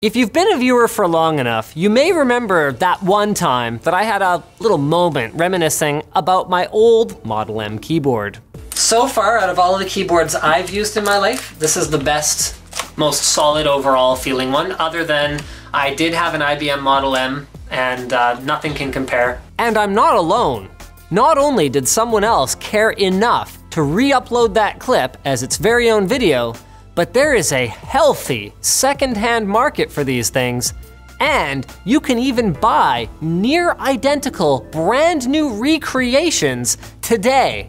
If you've been a viewer for long enough, you may remember that one time that I had a little moment reminiscing about my old Model M keyboard. So far, out of all of the keyboards I've used in my life, this is the best, most solid overall feeling one, other than I did have an IBM Model M and nothing can compare. And I'm not alone. Not only did someone else care enough to re-upload that clip as its very own video, but there is a healthy second-hand market for these things, and you can even buy near-identical brand new recreations today.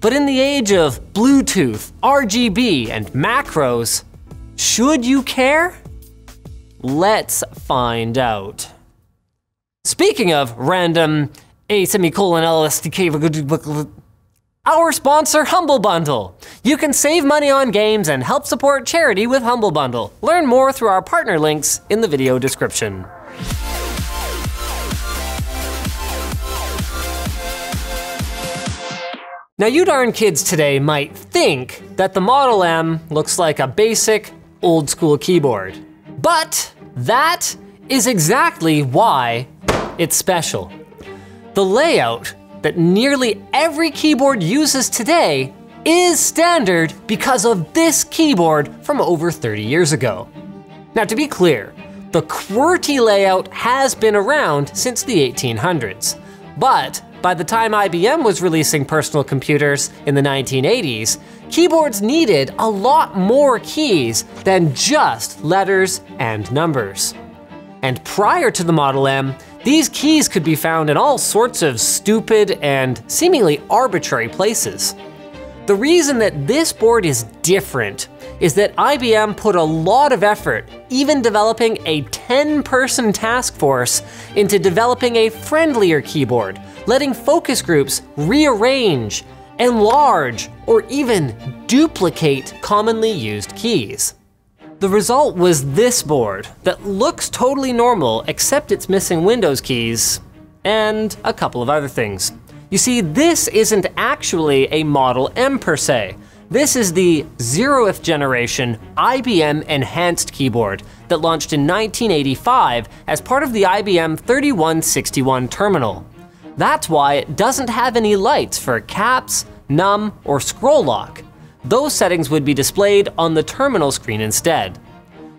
But in the age of Bluetooth, RGB, and macros, should you care? Let's find out. Speaking of random LSTK, our sponsor, Humble Bundle. You can save money on games and help support charity with Humble Bundle. Learn more through our partner links in the video description. Now, you darn kids today might think that the Model M looks like a basic, old school keyboard. But that is exactly why it's special. The layout that nearly every keyboard uses today is standard because of this keyboard from over 30 years ago. Now, to be clear, the QWERTY layout has been around since the 1800s, but by the time IBM was releasing personal computers in the 1980s, keyboards needed a lot more keys than just letters and numbers. And prior to the Model M, these keys could be found in all sorts of stupid and seemingly arbitrary places. The reason that this board is different is that IBM put a lot of effort, even developing a 10-person task force, into developing a friendlier keyboard, letting focus groups rearrange, enlarge, or even duplicate commonly used keys. The result was this board that looks totally normal, except it's missing Windows keys and a couple of other things. You see, this isn't actually a Model M per se. This is the 0th generation IBM Enhanced keyboard that launched in 1985 as part of the IBM 3161 terminal. That's why it doesn't have any lights for caps, num, or scroll lock. Those settings would be displayed on the terminal screen instead.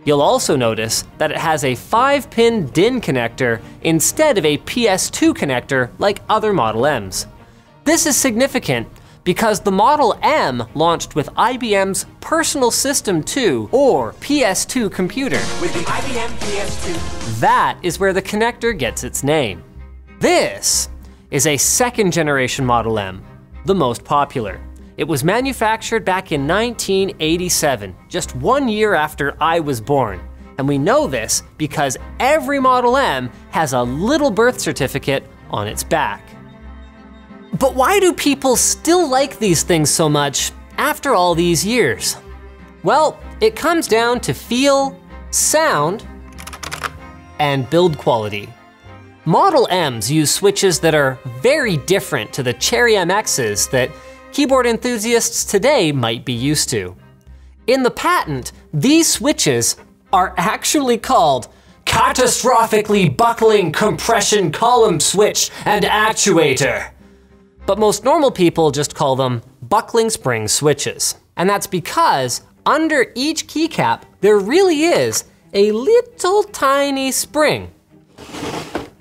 You'll also notice that it has a 5-pin DIN connector instead of a PS2 connector like other Model M's. This is significant because the Model M launched with IBM's Personal System 2 or PS2 computer. With the IBM PS2. That is where the connector gets its name. This is a 2nd generation Model M, the most popular. It was manufactured back in 1987, just 1 year after I was born. And we know this because every Model M has a little birth certificate on its back. But why do people still like these things so much after all these years? Well, it comes down to feel, sound, and build quality. Model M's use switches that are very different to the Cherry MX's that keyboard enthusiasts today might be used to. In the patent, these switches are actually called Catastrophically Buckling Compression Column Switch and Actuator. But most normal people just call them Buckling Spring switches. And that's because under each keycap, there really is a little tiny spring.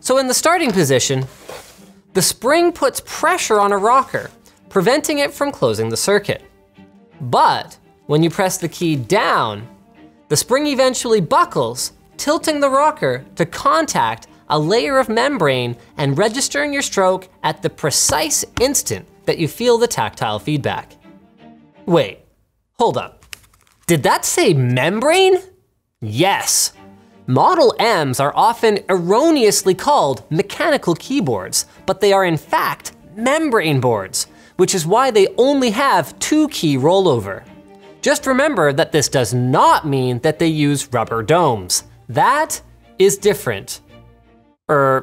So in the starting position, the spring puts pressure on a rocker, preventing it from closing the circuit. But when you press the key down, the spring eventually buckles, tilting the rocker to contact a layer of membrane and registering your stroke at the precise instant that you feel the tactile feedback. Wait, hold up. Did that say membrane? Yes. Model M's are often erroneously called mechanical keyboards, but they are in fact membrane boards, which is why they only have 2-key rollover. Just remember that this does not mean that they use rubber domes. That is different. Well,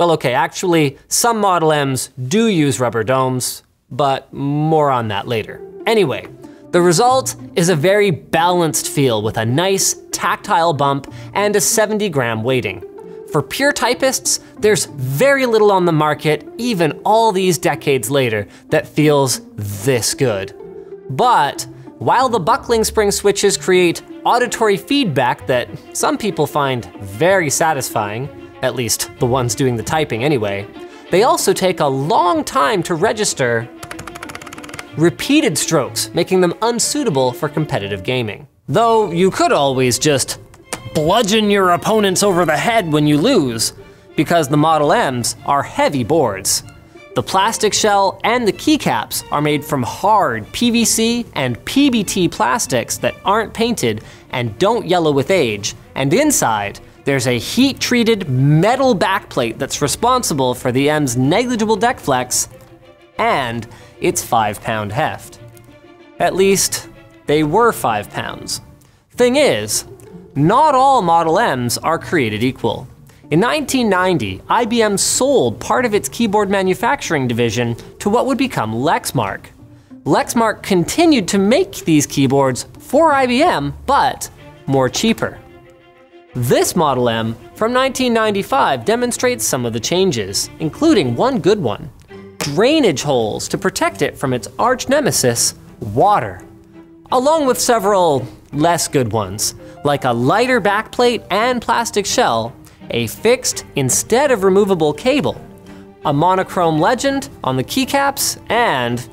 okay, actually, some Model M's do use rubber domes, but more on that later. Anyway, The result is a very balanced feel with a nice tactile bump and a 70-gram weighting. For pure typists, there's very little on the market, even all these decades later, that feels this good. But while the buckling spring switches create auditory feedback that some people find very satisfying, at least the ones doing the typing anyway, they also take a long time to register repeated strokes, making them unsuitable for competitive gaming. Though you could always just bludgeon your opponents over the head when you lose, because the Model M's are heavy boards. The plastic shell and the keycaps are made from hard PVC and PBT plastics that aren't painted and don't yellow with age, and inside, there's a heat-treated metal backplate that's responsible for the M's negligible deck flex and its 5-pound heft. At least, they were 5 pounds. Thing is, not all Model M's are created equal. In 1990, IBM sold part of its keyboard manufacturing division to what would become Lexmark. Lexmark continued to make these keyboards for IBM, but more cheaper. This Model M from 1995 demonstrates some of the changes, including one good one: drainage holes to protect it from its arch nemesis, water, along with several less good ones, like a lighter backplate and plastic shell, a fixed instead of removable cable, a monochrome legend on the keycaps, and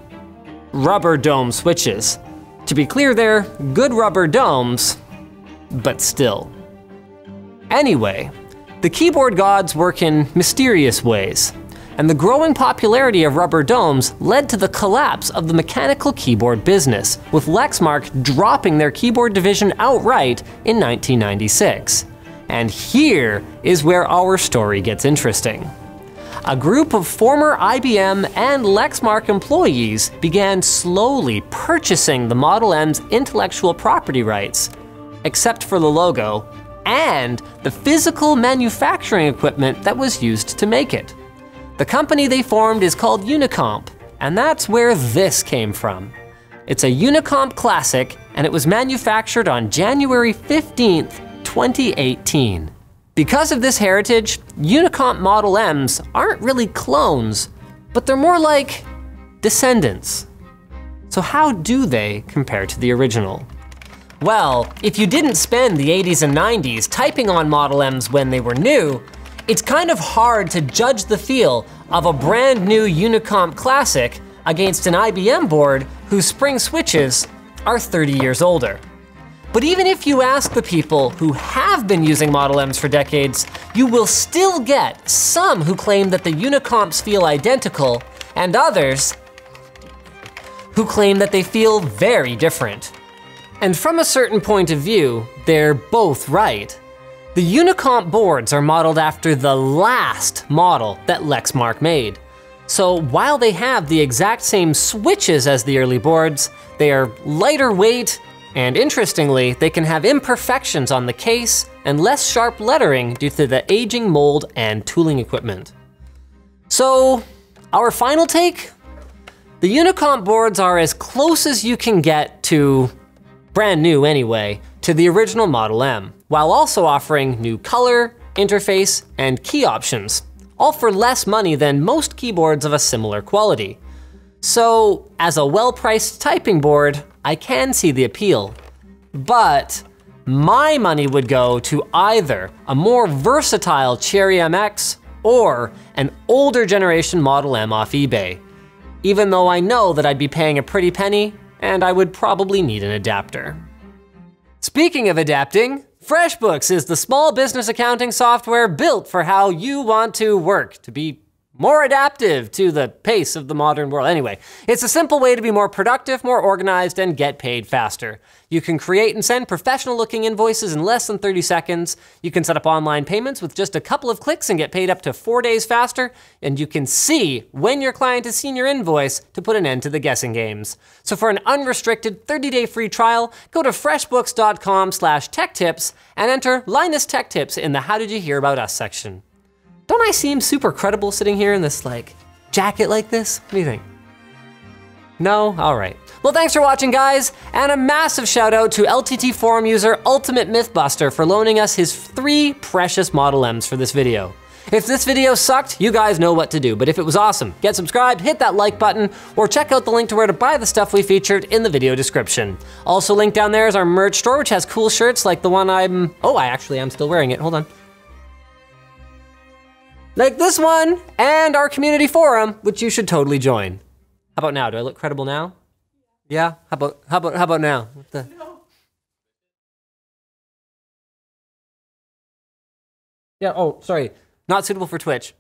rubber dome switches. To be clear, they're good rubber domes, but still. Anyway, the keyboard gods work in mysterious ways, and the growing popularity of rubber domes led to the collapse of the mechanical keyboard business, with Lexmark dropping their keyboard division outright in 1996. And here is where our story gets interesting. A group of former IBM and Lexmark employees began slowly purchasing the Model M's intellectual property rights, except for the logo, and the physical manufacturing equipment that was used to make it. The company they formed is called Unicomp, and that's where this came from. It's a Unicomp Classic, and it was manufactured on January 15th, 2018. Because of this heritage, Unicomp Model M's aren't really clones, but they're more like descendants. So how do they compare to the original? Well, if you didn't spend the 80s and 90s typing on Model M's when they were new, it's kind of hard to judge the feel of a brand new Unicomp Classic against an IBM board whose spring switches are 30 years older. But even if you ask the people who have been using Model M's for decades, you will still get some who claim that the Unicomps feel identical, and others who claim that they feel very different. And from a certain point of view, they're both right. The Unicomp boards are modeled after the last model that Lexmark made. So while they have the exact same switches as the early boards, they are lighter weight, and interestingly, they can have imperfections on the case and less sharp lettering due to the aging mold and tooling equipment. So, our final take? The Unicomp boards are as close as you can get to, brand new anyway, to the original Model M, while also offering new color, interface, and key options, all for less money than most keyboards of a similar quality. So, as a well-priced typing board, I can see the appeal, but my money would go to either a more versatile Cherry MX or an older generation Model M off eBay, even though I know that I'd be paying a pretty penny and I would probably need an adapter. Speaking of adapting, FreshBooks is the small business accounting software built for how you want to work, to be more adaptive to the pace of the modern world. Anyway, it's a simple way to be more productive, more organized, and get paid faster. You can create and send professional-looking invoices in less than 30 seconds. You can set up online payments with just a couple of clicks and get paid up to 4 days faster. And you can see when your client has seen your invoice to put an end to the guessing games. So for an unrestricted 30-day free trial, go to freshbooks.com/techtips and enter Linus Tech Tips in the How Did You Hear About Us section. Don't I seem super credible sitting here in this, like, jacket like this? What do you think? No? All right. Well, thanks for watching, guys, and a massive shout out to LTT forum user Ultimate Mythbuster for loaning us his 3 precious Model Ms for this video. If this video sucked, you guys know what to do, but if it was awesome, get subscribed, hit that like button, or check out the link to where to buy the stuff we featured in the video description. Also linked down there is our merch store, which has cool shirts like the one I actually am still wearing it, hold on. Like this one, and our community forum, which you should totally join. How about now, do I look credible now? Yeah, how about now? What the? No. Yeah, oh, sorry. Not suitable for Twitch.